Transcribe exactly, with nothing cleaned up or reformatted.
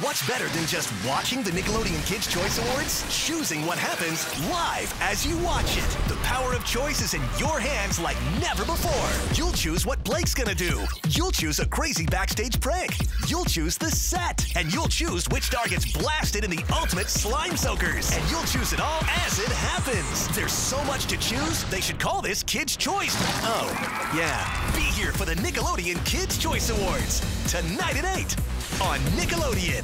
What's better than just watching the Nickelodeon Kids' Choice Awards? Choosing what happens live as you watch it. The power of choice is in your hands like never before. You'll choose what Blake's gonna do. You'll choose a crazy backstage prank. You'll choose the set. And you'll choose which star gets blasted in the ultimate slime soakers. And you'll choose it all as it happens. There's so much to choose, they should call this Kids' Choice. Oh, yeah. Be here for the Nickelodeon Kids' Choice Awards. Tonight at eight on Nickelodeon.